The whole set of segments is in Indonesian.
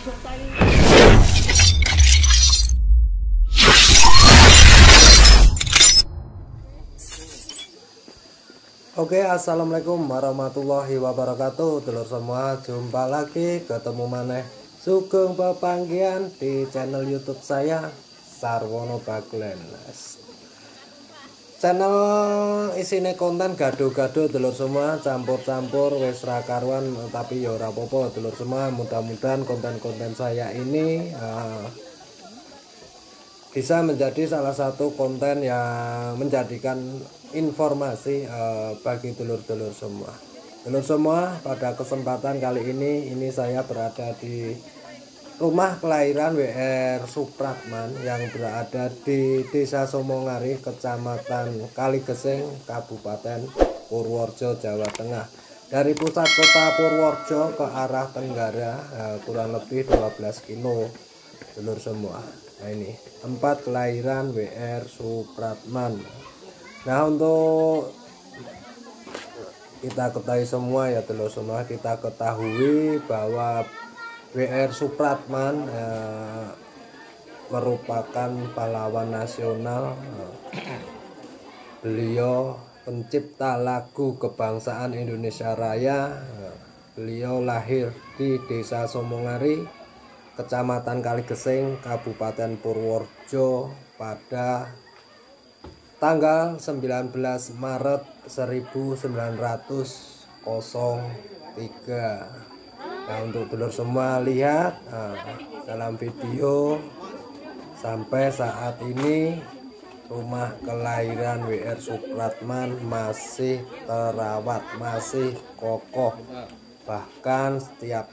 Oke, assalamualaikum warahmatullahi wabarakatuh, dulur semua. Jumpa lagi, ketemu maneh sugeng pepanggihan di channel YouTube saya, Sarwono Bagelen. Channel isine konten gaduh-gaduh dulur semua, campur-campur wis ra karuan, tapi ya ora apa-apa dulur semua. Mudah-mudahan konten-konten saya ini bisa menjadi salah satu konten yang menjadikan informasi bagi dulur-dulur semua. Dulur semua, pada kesempatan kali ini saya berada di rumah kelahiran WR Supratman yang berada di Desa Somongari, Kecamatan Kaligesing, Kabupaten Purworejo, Jawa Tengah. Dari pusat kota Purworejo ke arah tenggara kurang lebih 12 kilo, dulur semua. Nah, ini tempat kelahiran WR Supratman. Nah, untuk kita ketahui semua ya dulur semua, kita ketahui bahwa WR Supratman merupakan pahlawan nasional. Beliau pencipta lagu kebangsaan Indonesia Raya. Beliau lahir di Desa Somongari, Kecamatan Kaligesing, Kabupaten Purworejo pada tanggal 19 Maret 1903. Nah, untuk dulur semua lihat dalam video sampai saat ini rumah kelahiran WR Supratman masih terawat, masih kokoh, bahkan setiap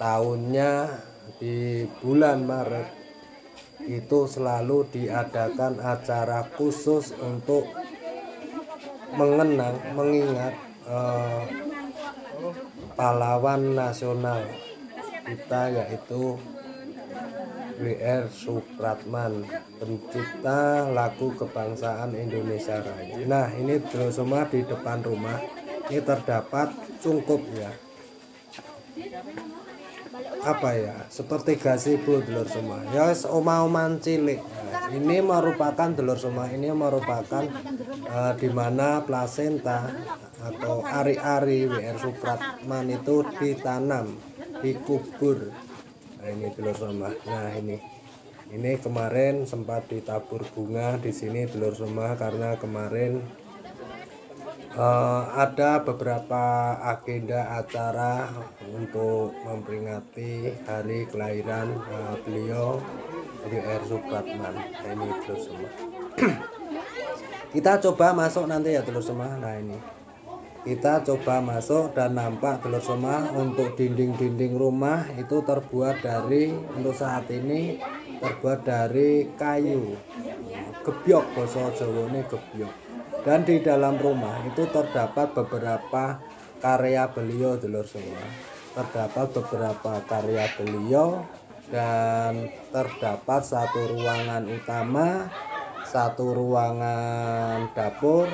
tahunnya di bulan Maret itu selalu diadakan acara khusus untuk mengenang, mengingat pahlawan nasional kita yaitu WR Supratman, pencipta lagu kebangsaan Indonesia Raya. Nah, ini dulu semua di depan rumah ini terdapat cungkup ya, apa ya, seperti gazebo dulur semua ya, omah-omah cilik. Nah, ini merupakan dulur semua, ini merupakan dimana plasenta atau ari-ari WR Supratman itu ditanam, dikubur. Nah, ini dulur semua. Nah, ini kemarin sempat ditabur bunga di sini dulur semua, karena kemarin ada beberapa agenda acara untuk memperingati hari kelahiran beliau WR Supratman. Nah, ini dulur semua. Kita coba masuk nanti ya dulur semua. Nah, ini kita coba masuk dan nampak dulur semua untuk dinding-dinding rumah itu terbuat dari, untuk saat ini terbuat dari kayu gebyok, basa Jawa ini gebyok. Dan di dalam rumah itu terdapat beberapa karya beliau dulur semua, terdapat beberapa karya beliau, dan terdapat satu ruangan utama, satu ruangan dapur,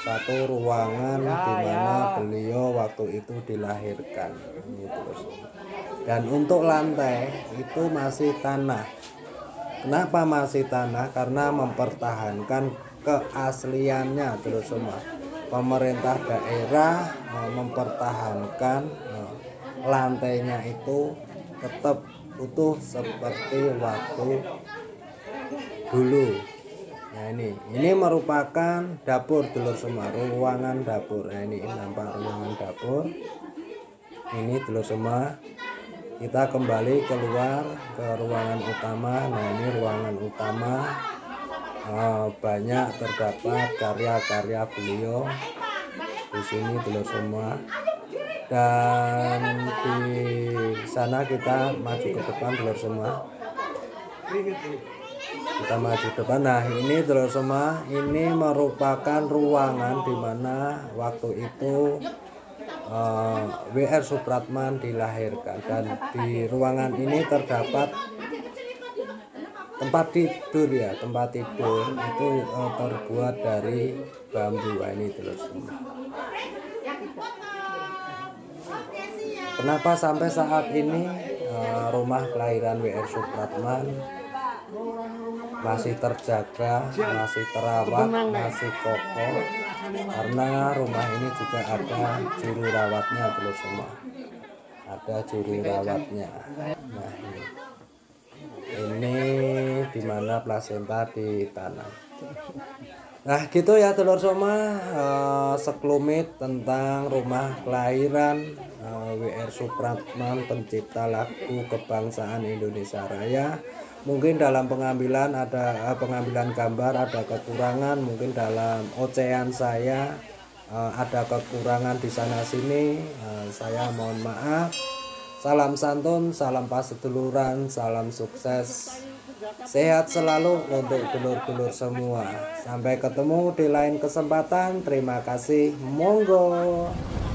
satu ruangan dimana beliau waktu itu dilahirkan. Ini terus. Dan untuk lantai itu masih tanah. Kenapa masih tanah? Karena mempertahankan keasliannya terus semua. Pemerintah daerah mempertahankan lantainya itu tetap utuh seperti waktu dulu. Nah, ini merupakan dapur dulur semua, ruangan dapur. Nah, ini nampak ruangan dapur. Ini dulur semua, kita kembali keluar ke ruangan utama. Nah, ini ruangan utama, banyak terdapat karya-karya beliau di sini dulur semua. Dan di sana kita maju ke depan dulur semua, kita maju depan. Nah, ini dulur semua, ini merupakan ruangan dimana waktu itu WR Supratman dilahirkan. Dan di ruangan ini terdapat tempat tidur ya, tempat tidur itu terbuat dari bambu. Ini dulur semua, kenapa sampai saat ini rumah kelahiran W.R. Supratman masih terjaga, masih terawat, masih kokoh, karena rumah ini juga ada juru rawatnya, belum semua ada juru rawatnya. Nah, ini dimana plasenta ditanam. Nah, gitu ya telur semua, sekelumit tentang rumah kelahiran W.R. Supratman, pencipta lagu kebangsaan Indonesia Raya. Mungkin dalam pengambilan ada gambar ada kekurangan, mungkin dalam ocehan saya ada kekurangan di sana sini, saya mohon maaf. Salam santun, salam paseduluran, salam sukses, sehat selalu untuk dulur-dulur semua. Sampai ketemu di lain kesempatan. Terima kasih, monggo.